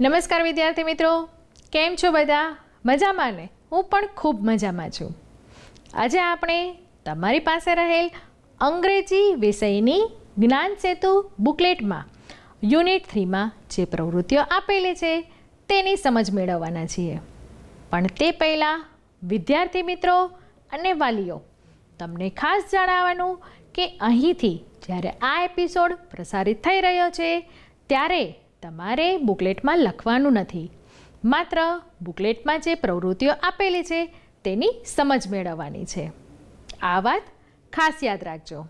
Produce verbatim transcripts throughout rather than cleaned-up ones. नमस्कार विद्यार्थी मित्रों, केम छो बधा मजामां ने? हूँ पण खूब मजामां छूं। आजे आपणे तमारी पासे रहेल अंग्रेजी विषयनी ज्ञान सेतु बुकलेट में यूनिट थ्री में जे प्रवृत्तिओ आपेली छे तेनी समझ मेळववाना छीए। पण ते पहिला विद्यार्थी मित्रों अने वालीओ तमने खास जणाववानुं के અહીંથી જ્યારે આ एपिसोड प्रसारित थई रह्यो छे त्यारे तमारे बुकलेट में लखवानुं नथी, मात्र बुकलेट में जे प्रवृत्तिओ आपेली छे तेनी समझ मेळववानी छे। आ वात खास याद राखजो।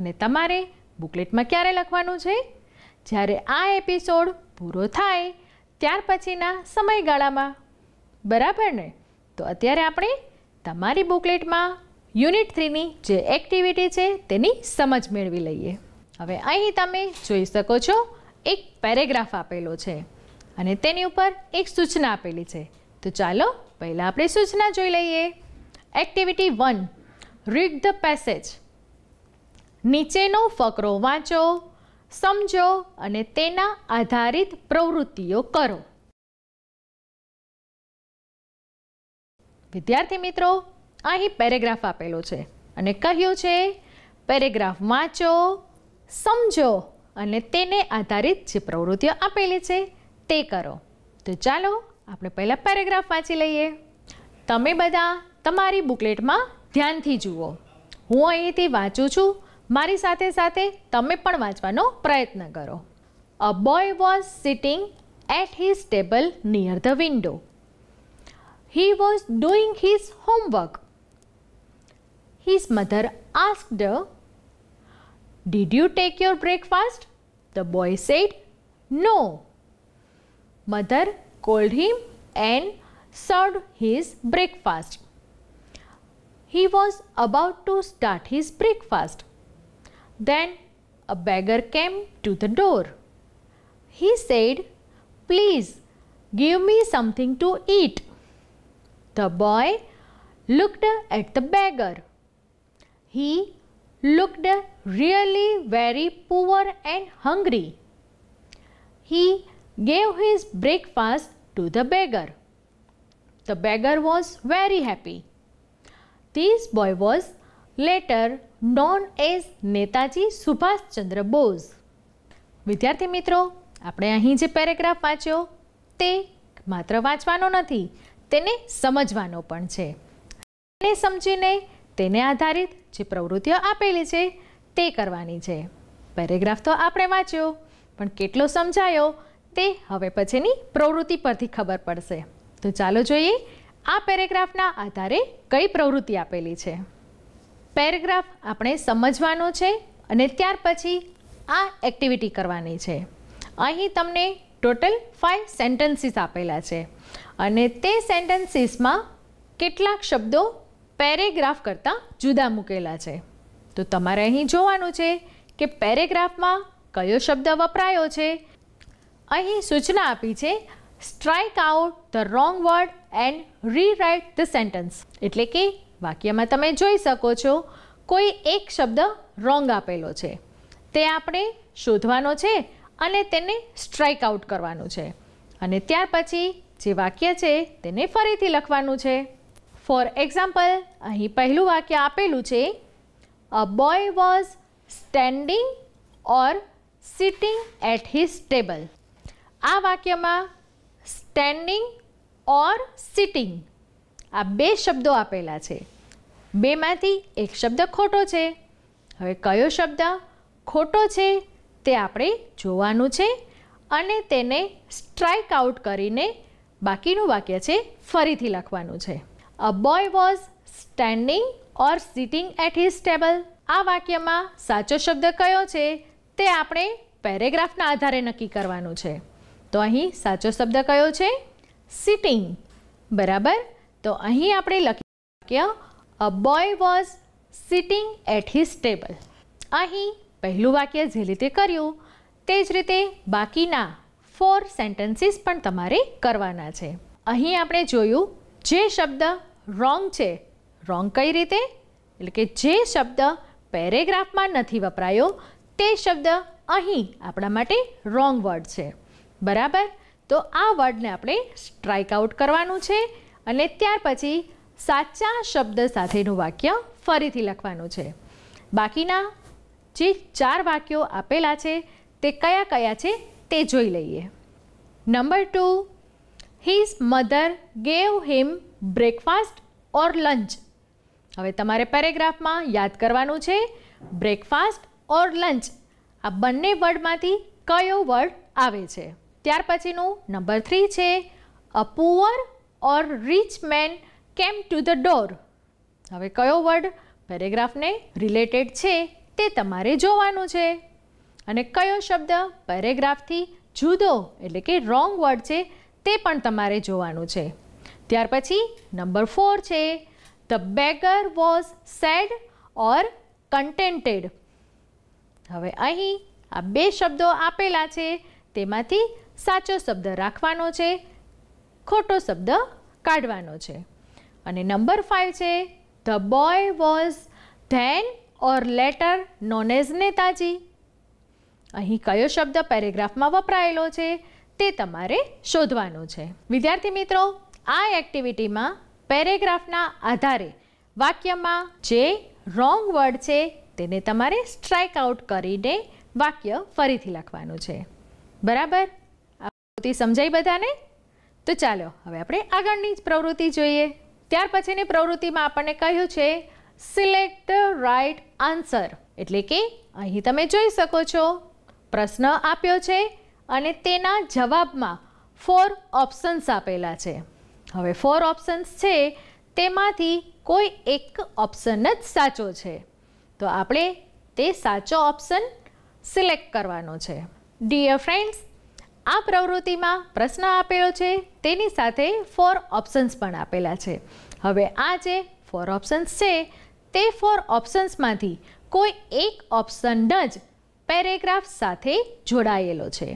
अने तमारे बुकलेट में क्यारे लखवानुं छे? ज्यारे आ एपिसोड पूरो थाय त्यार पछीना समयगाळामां, बराबर ने? तो अत्यारे आपणे तमारी बुकलेट में यूनिट थ्री नी जे एक्टिविटी छे तेनी समझ मेळवी लईए। हवे अहीं तमे जोई शको छो एक पेरेग्राफ आपेलो छे अने तेनी उपर एक सूचना आपेली छे। तो चालो पहला आपणे सूचना जोई लईए। Activity one, read the passage. નીચેનો ફકરો વાંચો, સમજો અને તેના આધારિત પ્રવૃત્તિઓ કરો। વિદ્યાર્થી મિત્રો, અહીં પેરેગ્રાફ આપેલો છે અને કહ્યું છે પેરેગ્રાફ વાંચો, સમજો અને તેને આધારિત જે પ્રવૃત્તિઓ આપેલી છે તે કરો। તો ચાલો આપણે પહેલા પેરેગ્રાફ વાંચી લઈએ। તમે બધા તમારી બુકલેટમાં ध्यानथी जुओ। हूँ अहींथी वाँचू छूं, मारी साथे साथे तमे पण वाँचवानो प्रयत्न करो। A boy was sitting at his table near the window. He was doing his homework. His mother asked, "Did you take your breakfast?" The boy said, "No." Mother called him and served his breakfast. He was about to start his breakfast. Then a beggar came to the door. He said, "Please give me something to eat." The boy looked at the beggar. He looked really very poor and hungry. He gave his breakfast to the beggar. The beggar was very happy. This boy was later known as Netaji Subhash Chandra Bose. વિદ્યાર્થી મિત્રો, આપણે અહીં જે paragraph વાંચ્યો તે માત્ર વાંચવાનો નથી, તેને સમજવાનો પણ છે। તેને સમજીને તેને આધારિત જે પ્રવૃત્તિઓ આપેલી છે તે કરવાની છે। પેરેગ્રાફ તો આપણે વાંચ્યો, પણ કેટલો સમજાયો તે હવે પછીની પ્રવૃત્તિ પરથી ખબર પડશે। તો ચાલો જોઈએ आ पेरेग्राफना आधारे कई प्रवृत्ति आपेली छे। पेरेग्राफ आपणे समझवानो छे अने त्यार पछी आ एक्टिविटी करवानी छे। अहीं तमने टोटल फाइव सेंटेन्सीस आपेला छे अने ते सेंटेन्सीसमां केटलाक शब्दों पेरेग्राफ करतां जुदा मूकेला छे। तो तमारे अहीं जोवानुं छे के पेरेग्राफमां कयो शब्द वपरायो छे। अहीं सूचना आपी छे, strike out the wrong word and rewrite the sentence. એટલે કે વાક્યમાં તમે જોઈ શકો છો કોઈ એક શબ્દ રોંગ આપેલો છે, તે આપણે શોધવાનો છે અને તેને સ્ટ્રાઇક આઉટ કરવાનું છે અને ત્યાર પછી જે વાક્ય છે તેને ફરીથી લખવાનું છે। ફોર એક્ઝામ્પલ, અહીં પહેલું વાક્ય આપેલું છે, a boy was standing or sitting at his table. આ વાક્યમાં સ્ટેન્ડિંગ ઓર સિટિંગ આ બે શબ્દો આપેલા છે, બેમાંથી એક શબ્દ ખોટો છે। હવે કયો શબ્દ ખોટો છે તે આપણે જોવાનું છે અને તેને સ્ટ્રાઇક આઉટ કરીને બાકીનું વાક્ય છે ફરીથી લખવાનું છે। A boy was standing or sitting at his table. આ વાક્યમાં સાચો શબ્દ કયો છે તે આપણે પેરેગ્રાફના આધારે નક્કી કરવાનું છે। તો અહીં સાચો શબ્દ કયો છે? સિટિંગ, બરાબર। તો અહીં આપણે લખી a boy was sitting at his table. અહીં પહેલું વાક્ય જે રીતે કર્યું તે જ રીતે બાકીના ફોર સેન્ટેન્સીસ પણ તમારે કરવાના છે। અહીં આપણે જોયું જે શબ્દ રોંગ છે, રોંગ કઈ રીતે, એટલે કે જે શબ્દ પેરેગ્રાફમાં નથી વપરાયો તે શબ્દ અહીં આપણા માટે રોંગ વર્ડ છે, બરાબર। तो आ वर्ड ने अपने स्ट्राइक आउट करवानुं छे अने त्यार पछी साचा शब्द साथेनुं वाक्य फरीथी लखवानुं छे। बाकीना जे चार वाक्यों आपेला छे ते कया कया छे ते जोई लईए। Number two, his mother gave him breakfast or lunch. हवे तमारे पेरेग्राफ में याद करवानुं छे breakfast or lunch uh बंने word मांथी कयो वर्ड आवे छे। त्यार पछीनु नंबर थ्री छे a poor or rich man came to the door. हवे कयो वर्ड पेरेग्राफ ने रिलेटेड छे ते तमारे जोवानुं छे अने कयो शब्द पेरेग्राफ थी जुदो एटले के रोंग वर्ड छे ते पण तमारे जोवानुं छे। त्यार पछी नंबर फोर छे the beggar was sad or contented. हवे अहीं आ बे शब्दों आपेला छे तेमांथी साचो शब्द राखवानो छे, खोटो शब्द काढवानो छे। अने नंबर फाइव छे ध बॉय वॉज धैन और लेटर नोन एज नेताजी। अहीं कयो शब्द पेरेग्राफ में वपरायेलो छे ते तमारे शोधवानो छे। विद्यार्थी मित्रों, आ एक्टिविटी में पेरेग्राफना आधारे वाक्य में जे रॉन्ग वर्ड छे तेने तमारे स्ट्राइक आउट करीने वाक्य फरीथी लखवानुं छे। बराबर प्रवृत्ति समझाई बधाने? तो चलो हवे आपणे आगळनी प्रवृत्ति जोईए। त्यार पछीनी प्रवृत्तिमां आपणे कह्युं छे सिलेक्ट ध राइट आंसर, एटले के अहीं तमे जोई शको छो प्रश्न आप्यो छे अने तेना जवाबमां फोर ऑप्शन्स आपेला छे। हवे फोर ऑप्शन्स छे तेमांथी कोई एक ऑप्शन ज साचो छे तो आपणे ते साचो ऑप्शन सिलेक्ट करवानो छे। डियर फ्रेंड्स, आ प्रवृत्ति में प्रश्न आपेलो छे तेनी साथे फोर ऑप्शन्स पण आपेला छे। हवे आ जे फोर ऑप्शन्स छे ते फोर ऑप्शन्स मांथी कोई एक ऑप्शन ज पेरेग्राफ साथे जोड़ायेलो छे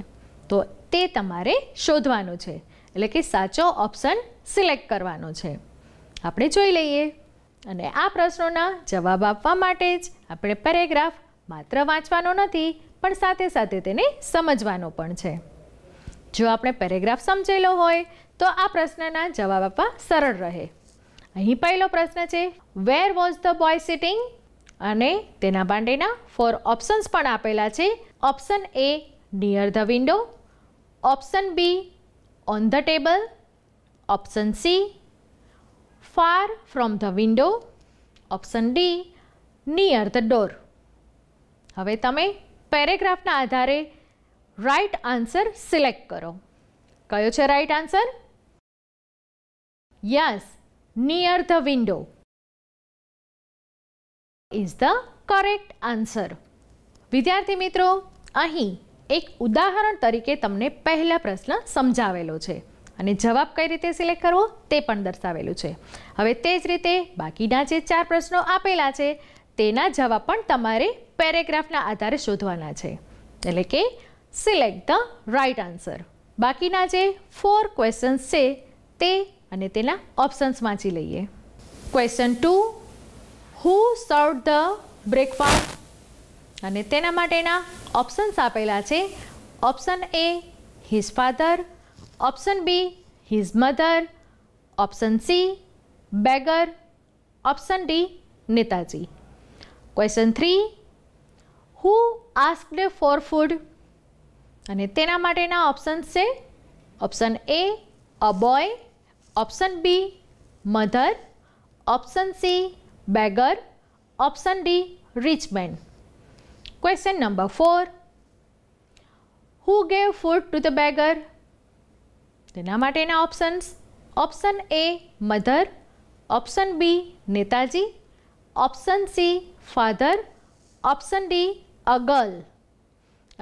तो ते तमारे शोधवानुं छे एटले के साचो ऑप्शन सिलेक्ट करवानो छे। आपणे जोई लईए अने आ प्रश्नोना जवाब आपवा माटे ज आपणे पेरेग्राफ मात्र वांचवानो नथी पण साथे साथे तेने समझवानो पण छे। जो आपणे पेरेग्राफ समजेलो होय तो आ प्रश्नना जवाब आपवा सरळ रहे। અહીં પહેલો પ્રશ્ન છે where was the boy sitting અને તેના માટેના ફોર ઓપ્શન્સ પણ આપેલા છે। Option A near the window, option B on the table, option C far from the window, option D near the door. હવે તમે પેરેગ્રાફના આધારે રાઇટ આન્સર સિલેક્ટ કરો। કયો છે right answer? Yes, near the window is the correct answer. વિદ્યાર્થી મિત્રો, અહીં એક ઉદાહરણ તરીકે તમને પહેલા પ્રશ્ન સમજાવેલો છે અને જવાબ કઈ રીતે સિલેક્ટ કરવો તે પણ દર્શાવેલું છે। હવે તે જ રીતે બાકીના જે ચાર પ્રશ્નો આપેલા છે તેના જવાબ પણ તમારે પેરેગ્રાફના આધારે શોધવાના છે એટલે કે સિલેક્ટ ધ રાઇટ આન્સર। બાકીના જે ફોર ક્વેશ્ચન્સ છે તે અને તેના ઓપ્શન્સ વાંચી લઈએ। ક્વેશ્ચન ટુ, હુ સર્વ ધ બ્રેકફાસ્ટ અને તેના માટેના ઓપ્શન્સ આપેલા છે। Option A his father, option B his mother, option C beggar, option D Netaji. Question three, who asked for food અને તેના માટેના ઓપ્શન્સ છે। Option A a boy, option B mother, option C beggar, option D rich man. Question number four, who gave food to the beggar, તેના માટેના options. Option A mother, option B Netaji, option C father, option D a girl.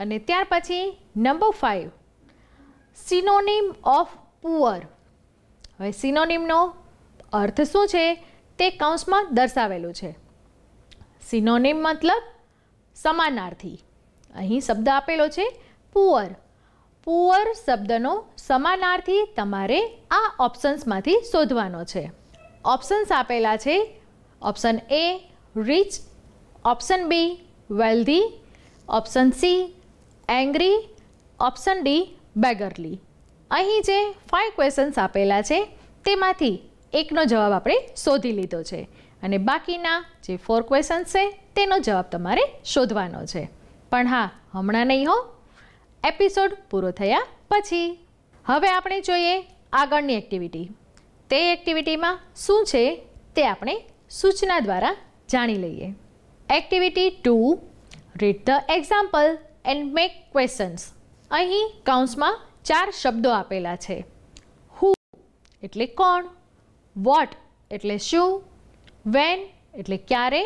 અને ત્યાર પછી number five, synonym of poor. હવે સિનોનિમનો અર્થ શું છે તે કૌંસમાં દર્શાવેલું છે। સિનોનિમ મતલબ સમાનાર્થી। અહીં શબ્દ આપેલો છે પુઅર। પુઅર શબ્દનો સમાનાર્થી તમારે આ ઓપ્શન્સમાંથી શોધવાનો છે। ઓપ્શન્સ આપેલા છે। Option A rich, option B wealthy, option C angry, option D beggarly. અહીં જે ફાઇવ ક્વેશ્ચન્સ આપેલા છે તેમાંથી એકનો જવાબ આપણે શોધી લીધો છે અને બાકીના જે ફોર ક્વેશ્ચન્સ છે તેનો જવાબ તમારે શોધવાનો છે. પણ હા, હમણાં નહીં હો, એપિસોડ પૂરો થયા પછી. હવે આપણે જોઈએ આગળની એક્ટિવિટી. તે એક્ટિવિટીમાં શું છે તે આપણે સૂચના દ્વારા જાણી લઈએ. Activity two, read the example and make questions. અહીં કૌંસમાં ચાર શબ્દો આપેલા છે. હુ એટલે કોણ, વોટ એટલે શું, વેન એટલે ક્યારે,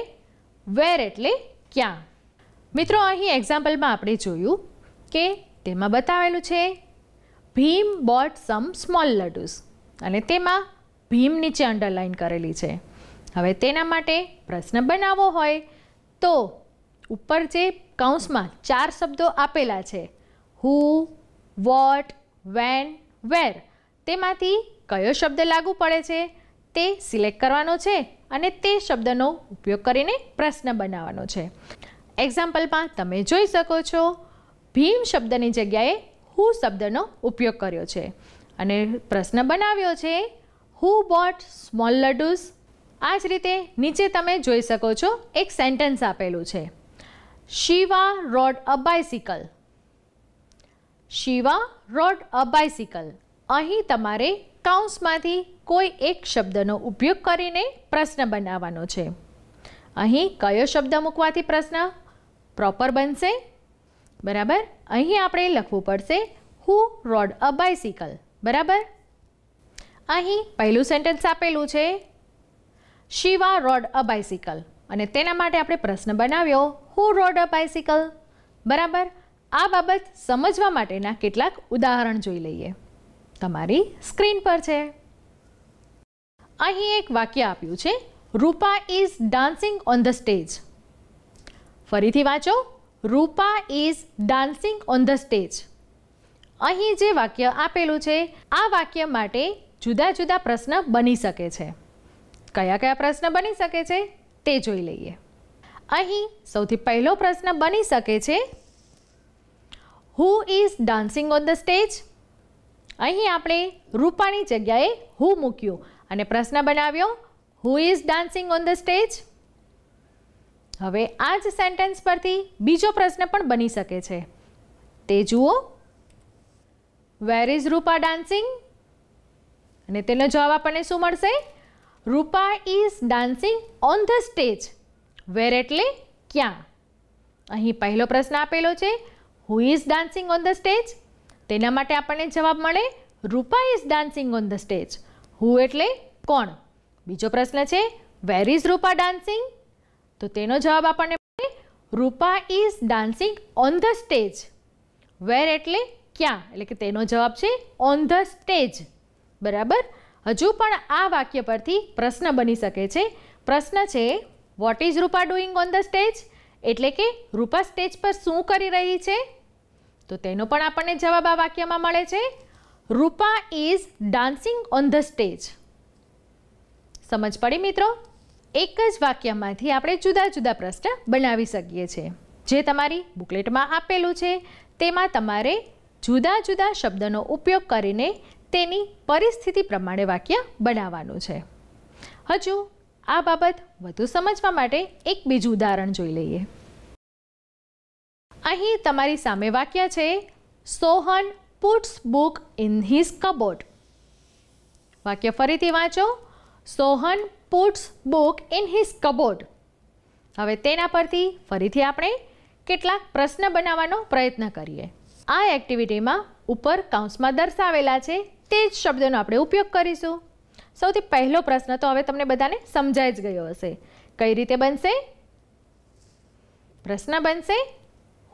વેર એટલે ક્યાં. મિત્રો, અહીં એક્ઝામ્પલમાં આપણે જોયું કે તેમાં બતાવેલું છે Bhim bought some small laddus અને તેમાં ભીમ નીચે અંડરલાઇન કરેલી છે. હવે તેના માટે પ્રશ્ન બનાવવો હોય તો ઉપર જે કૌંસમાં ચાર શબ્દો આપેલા છે હુ, વોટ, વેન, વેર, તેમાંથી કયો શબ્દ લાગુ પડે છે તે સિલેક્ટ કરવાનો છે અને તે શબ્દનો ઉપયોગ કરીને પ્રશ્ન બનાવવાનો છે. એક્ઝામ્પલમાં તમે જોઈ શકો છો ભીમ શબ્દની જગ્યાએ હુ શબ્દનો ઉપયોગ કર્યો છે અને પ્રશ્ન બનાવ્યો છે હુ બોટ સ્મોલ લડ્ડુસ. આ જ રીતે નીચે તમે જોઈ શકો છો એક સેન્ટેન્સ આપેલું છે Shiva rode a bicycle. Shiva rode a bicycle. અહીં તમારે કૌંસમાંથી કોઈ એક શબ્દનો ઉપયોગ કરીને પ્રશ્ન બનાવવાનો છે. અહીં કયો શબ્દ મૂકવાથી પ્રશ્ન પ્રોપર બનશે? બરાબર, અહીં આપણે લખવું પડશે હુ રોડ અ બાયસિકલ. બરાબર, અહીં પહેલું સેન્ટેન્સ આપેલું છે શિવા રોડ અ બાયસિકલ અને તેના માટે આપણે પ્રશ્ન બનાવ્યો હુ રોડ અ બાયસિકલ. બરાબર, આ બાબત સમજવા માટેના કેટલાક ઉદાહરણ જોઈ લઈએ. તમારી સ્ક્રીન પર છે. અહીં એક વાક્ય આપ્યું છે Rupa is dancing on the stage. ફરીથી વાંચો Rupa is dancing on the stage. અહીં જે વાક્ય આપેલું છે આ વાક્ય માટે જુદા જુદા પ્રશ્ન બની શકે છે. કયા કયા પ્રશ્ન બની શકે છે તે જોઈ લઈએ. અહીં સૌથી પહેલો પ્રશ્ન બની શકે છે who is dancing on the stage. અહીં આપણે રૂપાની જગ્યાએ હુ મૂક્યું અને પ્રશ્ન બનાવ્યો who is dancing on the stage. હવે આ જ સેન્ટેન્સ પરથી બીજો પ્રશ્ન પણ બની શકે છે. તે જુઓ વેર ઇઝ રૂપા ડાન્સિંગ અને તેનો જવાબ આપણને શું મળશે? Rupa is dancing on the stage. Where એટલે ક્યાં. અહીં પહેલો પ્રશ્ન આપેલો છે who is dancing on the stage. તેના માટે આપણને જવાબ મળે Rupa is dancing on the stage. Who એટલે કોણ. બીજો પ્રશ્ન છે વેર ઇઝ રૂપા ડાન્સિંગ, તો તેનો જવાબ આપણને મળે Rupa is dancing on the stage. Where એટલે ક્યાં, એટલે કે તેનો જવાબ છે ઓન ધ સ્ટેજ. બરાબર, હજુ પણ આ વાક્ય પરથી પ્રશ્ન બની શકે છે. પ્રશ્ન છે what is Rupa doing on the stage, એટલે કે રૂપા સ્ટેજ પર શું કરી રહી છે. તો તેનો પણ આપણને જવાબ આ વાક્યમાં મળે છે Rupa is dancing on the stage. સમજ પડી મિત્રો? એક જ વાક્યમાંથી આપણે જુદા જુદા પ્રશ્ન બનાવી શકીએ છીએ. જે તમારી બુકલેટમાં આપેલું છે તેમાં તમારે જુદા જુદા શબ્દનો ઉપયોગ કરીને તેની પરિસ્થિતિ પ્રમાણે વાક્ય બનાવવાનું છે. હજુ આ બાબત વધુ સમજવા માટે એક બીજું ઉદાહરણ જોઈ લઈએ. અહીં તમારી સામે વાક્ય છે Sohan puts book in his cupboard. વાક્ય ફરીથી વાંચો Sohan puts book in his cupboard. હવે તેના પરથી ફરીથી આપણે કેટલાક પ્રશ્ન બનાવવાનો પ્રયત્ન કરીએ. આ એક્ટિવિટીમાં ઉપર કૌંસમાં દર્શાવેલા છે તે જ શબ્દનો આપણે ઉપયોગ કરીશું. સૌથી પહેલો પ્રશ્ન તો હવે તમને બધાને સમજાઈ જ ગયો હશે. કઈ રીતે બનશે? પ્રશ્ન બનશે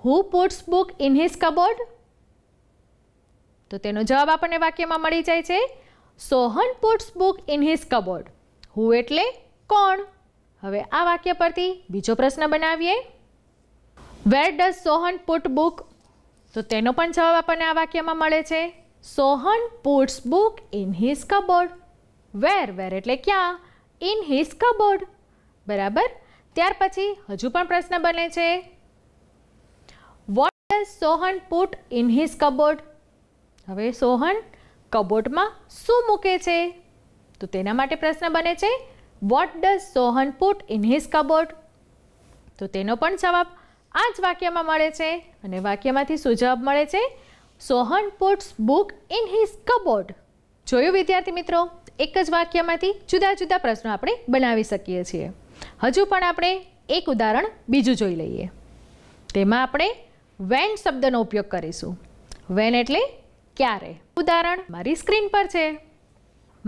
who puts book in his cupboard. તો તેનો જવાબ આપણને વાક્યમાં મળી જાય છે Sohan puts book in his cupboard. Who એટલે કોણ. હવે આ વાક્ય પરથી બીજો પ્રશ્ન બનાવીએ where does Sohan put book. તો તેનો પણ જવાબ આપણને આ વાક્યમાં મળે છે Sohan puts book in his cupboard. Where, where એટલે ક્યાં, ઇન હિઝ કબોર્ડ. બરાબર, ત્યાર પછી હજુ પણ પ્રશ્ન બને છે what does Sohan put in his cupboard. હવે સોહન कबोर्ड में शू मूके छे? तो तेना माटे प्रश्न बने छे what does Sohan put in his cupboard? तो तेनो पण जवाब आज वाक्य में मळे छे अने वाक्यमांथी शुं जवाब मळे छे Sohan puts book in his cupboard. जोयुं विद्यार्थी मित्रों एक ज वाक्यमांथी जुदा जुदा प्रश्नों आपणे बनावी शकीए छीए। हजू पण आपणे एक उदाहरण बीजू जोई लईए। तेमां आपणे वेन शब्दनो उपयोग करीशुं। वेन एटले क्यारे। उदाहरण मारी स्क्रीन पर छे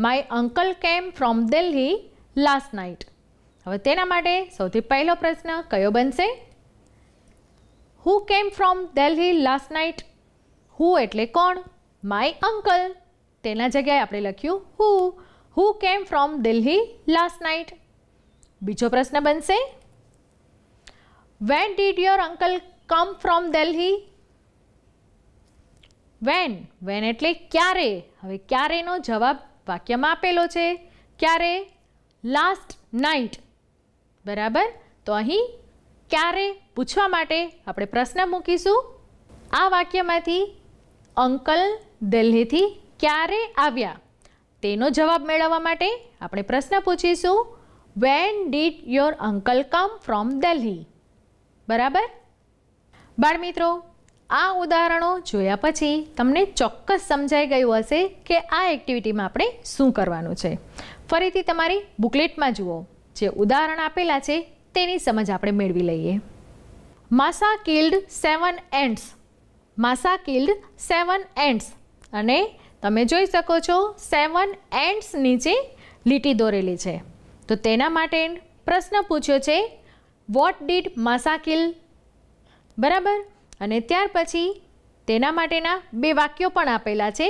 my uncle came from Delhi last night. हवे तेना माटे सौथी पहलो प्रश्न कयो बनशे? Who came from Delhi last night? Who एटले कोण? My uncle. तेना जग्याए आपणे लख्युं who. Who came from Delhi last night. बीजो प्रश्न बनशे When did your uncle come from Delhi? When? When एटले क्यारे। हवे क्यारे नो जवाब वाक्य में आपेलो छे। क्यारे? Last night. बराबर। तो अहीं क्यारे पूछवा माटे आपणे प्रश्न मूकीशुं। आ वाक्यमांथी अंकल दिल्ली थी क्यारे आव्या तेनो जवाब मेळववा माटे आपणे प्रश्न पूछीशुं When did your uncle come from Delhi? बराबर। बाळ मित्रों आ उदाहरणों जोया पछी तमने चोक्कस समझाई गयुं हशे के आ एक्टिविटी में आपणे शुं करवानुं छे। फरीथी तमारी बुकलेट में जुओ जे उदाहरण आपेला छे तेनी समझ आपणे मेळवी लईए। Masa killed seven ants. Masa killed seven ants अने तमे जोई शको छो सेवन एंड्स नीचे લીટી દોરેલી છે। तो तेना माटे प्रश्न पूछ्यो छे वॉट डीड मासा किल? बराबर। अने त्यार पछी तेना माटेना बे वाक्यों पण आपेला छे।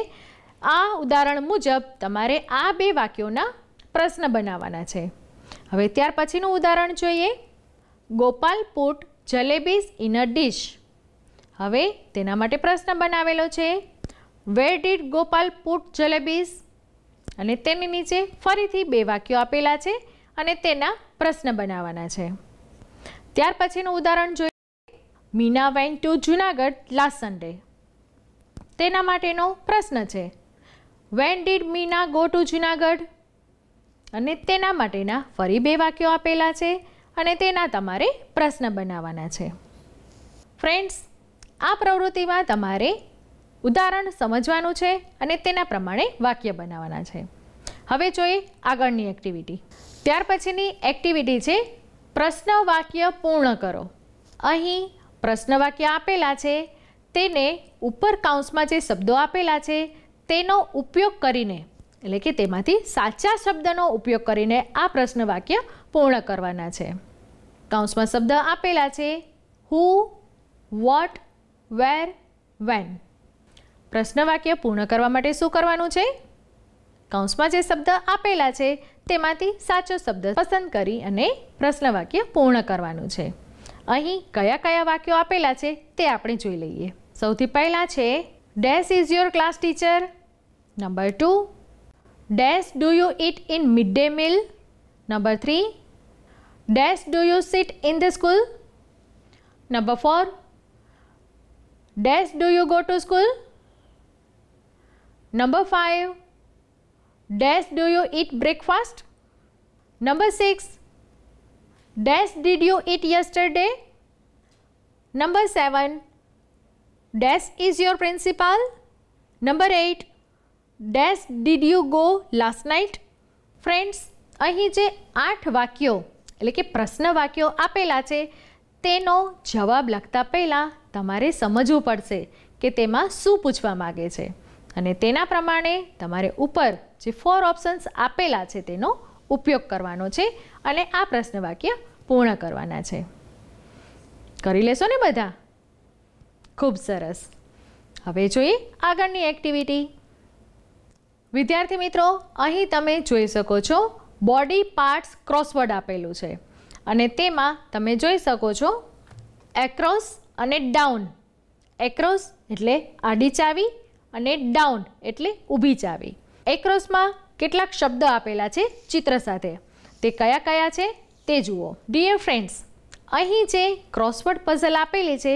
आ उदाहरण मुजब तमारे आ बे वाक्योना प्रश्न बनावाना छे। हवे त्यार पछीनुं उदाहरण जोईए। Gopal put jalebis in a dish. हवे तेना माटे प्रश्न बनावेलो छे where did Gopal put jalebis? अने तेनी नीचे फरीथी बे वाक्यों आपेला छे अने तेना प्रश्न बनावाना छे। त्यार पछीनुं उदाहरण जोईए। Meena went to Junagadh last Sunday. तेना माटेनो प्रश्न छे when did Meena go to Junagadh? अने तेना माटेना फरी बे वाक्यों आपेला छे अने तेना तमारे प्रश्न बनाववाना छे। फ्रेंड्स आ प्रवृत्ति में तमारे उदाहरण समझवानुं छे अने तेना प्रमाणे वाक्य बनाववाना छे। हवे जोईए आगळनी एक्टिविटी। त्यार पछीनी एक्टिविटी छे प्रश्नवाक्य पूर्ण करो। अहीं प्रश्नवाक्य आपेला छे तेने उपर काउंस में जे शब्दों आपेला छे तेनो उपयोग करीने एटले के तेमांथी साचा शब्दनो उपयोग करीने आ प्रश्नवाक्य पूर्ण करवाना छे। काउंस में शब्द आपेला छे हू वॉट वेर वेन। प्रश्नवाक्य पूर्ण करवा माटे शुं करवानुं छे? काउंस में जे शब्द आपेला छे तेमांथी साचो शब्द पसंद करी अने प्रश्नवाक्य पूर्ण करवानुं छे। अहीं कया कया वाक्यों आपेला छे ते आपणे जोई लईए। सौथी पहेला छे dash is your class teacher. Number two dash do you eat in mid day meal. Number three dash do you sit in the school. Number four dash do you go to school. Number five Dash do you eat breakfast? Number six. Dash did you eat yesterday? Number seven. Dash is your principal? Number eight. Dash did you go last night? Friends, અહીં જે આઠ વાક્યો એટલે કે પ્રશ્ન વાક્યો આપેલા છે તેનો જવાબ લખતા પહેલા તમારે સમજવું પડશે કે તેમાં શું પૂછવા માંગે છે અને તેના પ્રમાણે તમારે ઉપર જે ફોર ઓપ્શન્સ આપેલા છે તેનો ઉપયોગ કરવાનો છે અને આ પ્રશ્નવાક્ય પૂર્ણ કરવાના છે। કરી લેશો ને બધા? ખૂબ સરસ। હવે જોઈએ આગળની એક્ટિવિટી। વિદ્યાર્થી મિત્રો અહીં તમે જોઈ શકો છો બોડી પાર્ટ્સ ક્રોસવર્ડ આપેલું છે અને તેમાં તમે જોઈ શકો છો એક્રોસ અને ડાઉન। એક્રોસ એટલે આડી ચાવી અને ડાઉન એટલે ઊભી ચાવી। એક્રોસમાં કેટલાક શબ્દ આપેલા છે ચિત્ર સાથે તે કયા કયા છે તે જુઓ। ડિયર ફ્રેન્ડ્સ અહીં જે ક્રોસવર્ડ પઝલ આપેલી છે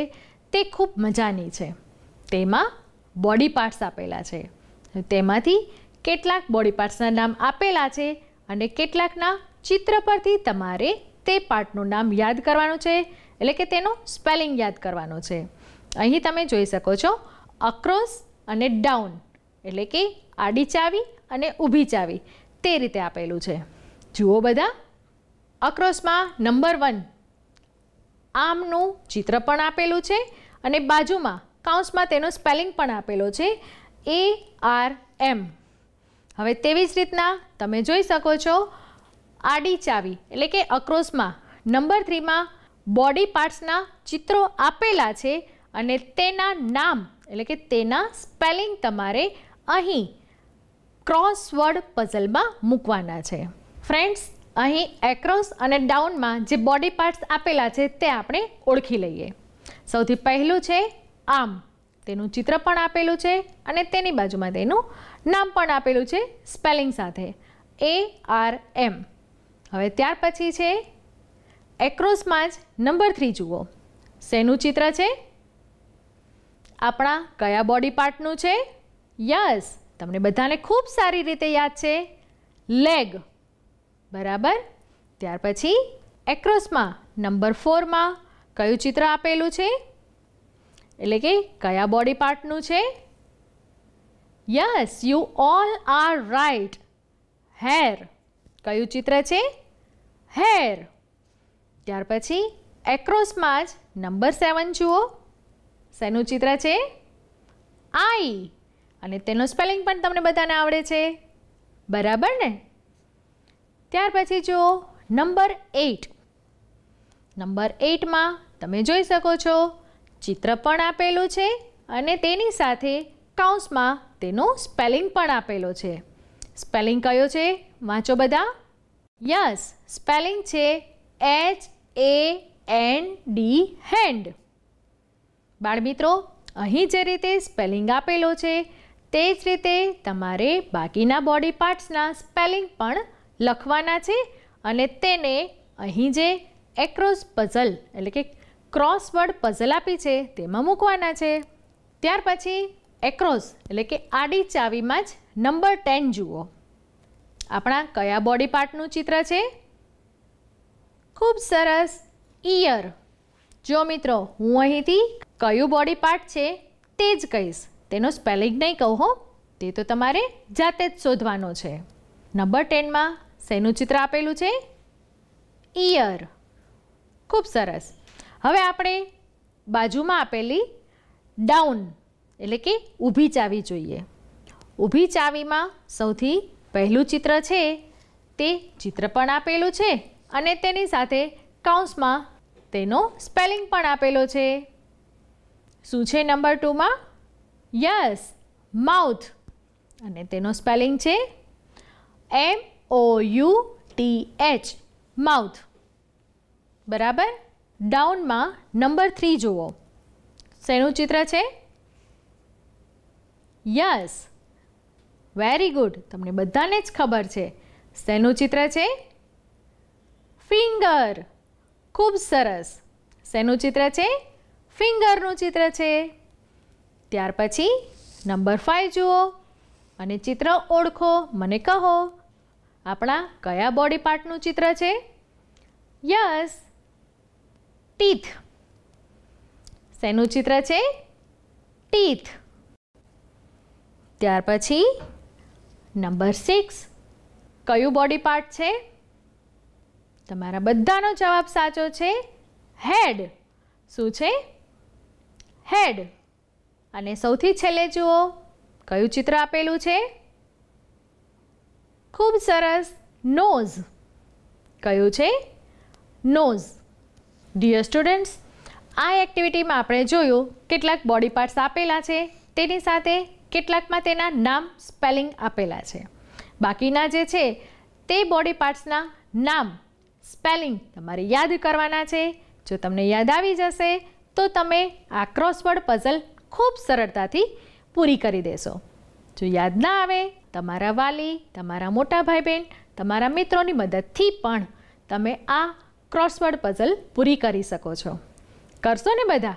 તે ખૂબ મજાની છે તેમાં બોડી પાર્ટ્સ આપેલા છે તેમાંથી કેટલાક બોડી પાર્ટ્સના નામ આપેલા છે અને કેટલાકના ચિત્ર પરથી તમારે તે પાર્ટનું નામ યાદ કરવાનું છે એટલે કે તેનો સ્પેલિંગ યાદ કરવાનો છે। અહીં તમે જોઈ શકો છો અક્રોસ અને ડાઉન એટલે કે આડી ચાવી અને ઊભી ચાવી તે રીતે આપેલું છે। જુઓ બધા અક્રોસમાં નંબર વન આમનું ચિત્ર પણ આપેલું છે અને બાજુમાં કાઉન્સમાં તેનો સ્પેલિંગ પણ આપેલો છે એ આર એમ। હવે તેવી જ રીતના તમે જોઈ શકો છો આડી ચાવી એટલે કે અક્રોસમાં નંબર થ્રીમાં બોડી પાર્ટ્સના ચિત્રો આપેલા છે અને તેના નામ એટલે કે તેના સ્પેલિંગ તમારે અહીં ક્રોસવર્ડ પઝલમાં મૂકવાના છે। ફ્રેન્ડ્સ અહીં એક્રોસ અને ડાઉનમાં જે બોડી પાર્ટ્સ આપેલા છે તે આપણે ઓળખી લઈએ। સૌથી પહેલું છે આમ, તેનું ચિત્ર પણ આપેલું છે અને તેની બાજુમાં તેનું નામ પણ આપેલું છે સ્પેલિંગ સાથે એ આર એમ। હવે ત્યાર પછી છે એક્રોસમાં જ નંબર થ્રી, જુઓ શેનું ચિત્ર છે, આપણા કયા બોડી પાર્ટનું છે? યસ, તમને બધાને ખૂબ સારી રીતે યાદ છે લેગ, બરાબર। ત્યાર પછી એક્રોસમાં નંબર ફોરમાં કયું ચિત્ર આપેલું છે એટલે કે કયા બોડી પાર્ટનું છે? Yes, you all are right, hair, કયું ચિત્ર છે? હેર। ત્યાર પછી એક્રોસમાં જ નંબર સેવન, જુઓ શેનું ચિત્ર છે? આઈ, અને તેનો સ્પેલિંગ પણ તમને બધાને આવડે છે, બરાબર ને। ત્યાર પછી જો નંબર એઇટ, નંબર એઇટમાં તમે જોઈ શકો છો ચિત્ર પણ આપેલું છે અને તેની સાથે કાઉન્સમાં તેનો સ્પેલિંગ પણ આપેલો છે। સ્પેલિંગ કયો છે વાંચો બધા? યસ, સ્પેલિંગ છે H A N D, hand. બાળમિત્રો અહીં જે રીતે સ્પેલિંગ આપેલો છે તે જ રીતે તમારે બાકીના બોડી પાર્ટ્સના સ્પેલિંગ પણ લખવાના છે અને તેને અહીં જે એક્રોસ પઝલ એટલે કે ક્રોસવર્ડ પઝલ આપી છે તેમાં મૂકવાના છે। ત્યાર પછી એક્રોસ એટલે કે આડી ચાવીમાં જ નંબર ટેન, જુઓ આપણા કયા બોડી પાર્ટનું ચિત્ર છે? ખૂબ સરસ, ઇયર। જો મિત્રો હું અહીંથી કયું બોડી પાર્ટ છે તે જ કહીશ, તેનો સ્પેલિંગ નહીં કહું હો, તે તો તમારે જાતે જ શોધવાનો છે। નંબર ટેનમાં શેનું ચિત્ર આપેલું છે? ઇયર, ખૂબ સરસ। હવે આપણે બાજુમાં આપેલી ડાઉન એટલે કે ઊભી ચાવી જોઈએ। ઊભી ચાવીમાં સૌથી પહેલું ચિત્ર છે તે ચિત્ર પણ આપેલું છે અને તેની સાથે કૌંસમાં તેનો સ્પેલિંગ પણ આપેલો છે। શું છે નંબર ટુમાં? યસ, માઉથ, અને તેનો સ્પેલિંગ છે M O U T H, mouth, બરાબર। ડાઉનમાં નંબર થ્રી જુઓ શેનું ચિત્ર છે? યસ, વેરી ગુડ, તમને બધાને જ ખબર છે શેનું ચિત્ર છે? ફિંગર, ખૂબ સરસ। શેનું ચિત્ર છે? ફિંગરનું ચિત્ર છે। ત્યાર પછી નંબર ફાઇવ જુઓ અને ચિત્ર ઓળખો, મને કહો આપણા કયા બોડી પાર્ટનું ચિત્ર છે? Yes, teeth. શેનું ચિત્ર છે? ટીથ। ત્યાર પછી નંબર સિક્સ કયું બોડી પાર્ટ છે? તમારા બધાનો જવાબ સાચો છે હેડ। શું છે? હેડ। અને સૌથી છેલ્લે જુઓ કયું ચિત્ર આપેલું છે? ખૂબ સરસ, નોઝ। કયું છે? નોઝ। ડિયર સ્ટુડન્ટ્સ, આ એક્ટિવિટીમાં આપણે જોયું કેટલાક બોડી પાર્ટ્સ આપેલા છે તેની સાથે કેટલાકમાં તેના નામ સ્પેલિંગ આપેલા છે। બાકીના જે છે તે બોડી પાર્ટ્સના નામ સ્પેલિંગ તમારે યાદ કરવાના છે। જો તમને યાદ આવી જશે તો તમે આ ક્રોસવર્ડ પઝલ ખૂબ સરળતાથી પૂરી કરી દેશો। જો યાદ ના આવે, તમારા વાલી, તમારા મોટા ભાઈ બહેન, તમારા મિત્રોની મદદથી પણ તમે આ ક્રોસવર્ડ પઝલ પૂરી કરી શકો છો। કરશો ને બધા?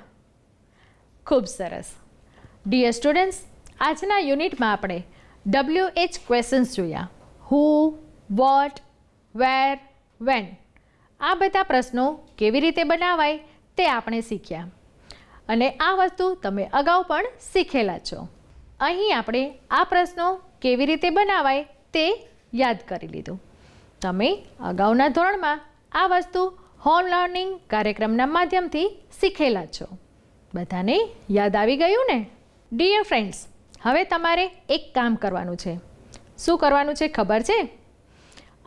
ખૂબ સરસ। ડિયર સ્ટુડન્ટ્સ, આજના યુનિટમાં આપણે W H questions જોયા who, what, where, when આ બધા પ્રશ્નો કેવી રીતે બનાવાય તે આપણે શીખ્યા અને આ વસ્તુ તમે અગાઉ પણ શીખેલા છો। અહીં આપણે આ પ્રશ્નો કેવી રીતે બનાવાય તે યાદ કરી લીધું। તમે અગાઉના ધોરણમાં આ વસ્તુ હોમ લર્નિંગ કાર્યક્રમના માધ્યમથી શીખેલા છો। બધાને યાદ આવી ગયું ને? ડિયર ફ્રેન્ડ્સ, હવે તમારે એક કામ કરવાનું છે। શું કરવાનું છે ખબર છે?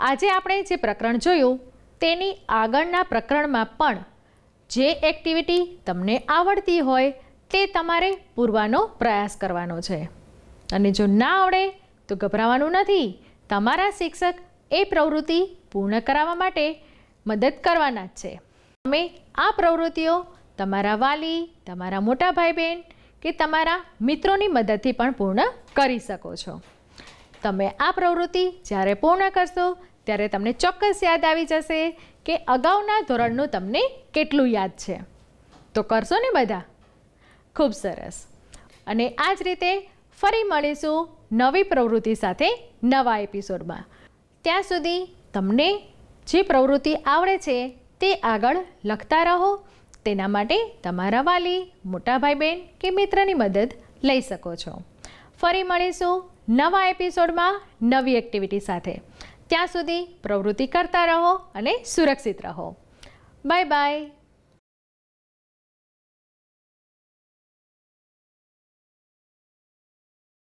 આજે આપણે જે પ્રકરણ જોયું તેની આગળના પ્રકરણમાં પણ જે એક્ટિવિટી તમને આવડતી હોય તે તમારે પૂરવાનો પ્રયાસ કરવાનો છે અને જો ના આવડે તો ગભરાવાનું નથી। તમારા શિક્ષક એ પ્રવૃત્તિ પૂર્ણ કરાવવા માટે મદદ કરવાના જ છે। તમે આ પ્રવૃત્તિઓ તમારા વાલી, તમારા મોટા ભાઈ બહેન કે તમારા મિત્રોની મદદથી પણ પૂર્ણ કરી શકો છો। તમે આ પ્રવૃત્તિ જ્યારે પૂર્ણ કરશો ત્યારે તમને ચોક્કસ યાદ આવી જશે કે અગાઉના ધોરણનું તમને કેટલું યાદ છે। તો કરશો ને બધા? ખૂબ સરસ। અને આ જ રીતે ફરી મળીશું નવી પ્રવૃત્તિ સાથે નવા એપિસોડમાં। ત્યાં સુધી તમને જે પ્રવૃત્તિ આવડે છે તે આગળ લખતા રહો। તેના માટે તમારા વાલી, મોટા ભાઈ બહેન કે મિત્રની મદદ લઈ શકો છો। ફરી મળીશું નવા એપિસોડમાં નવી એક્ટિવિટી સાથે। ત્યાં સુધી પ્રવૃત્તિ કરતા રહો અને સુરક્ષિત રહો। Bye by.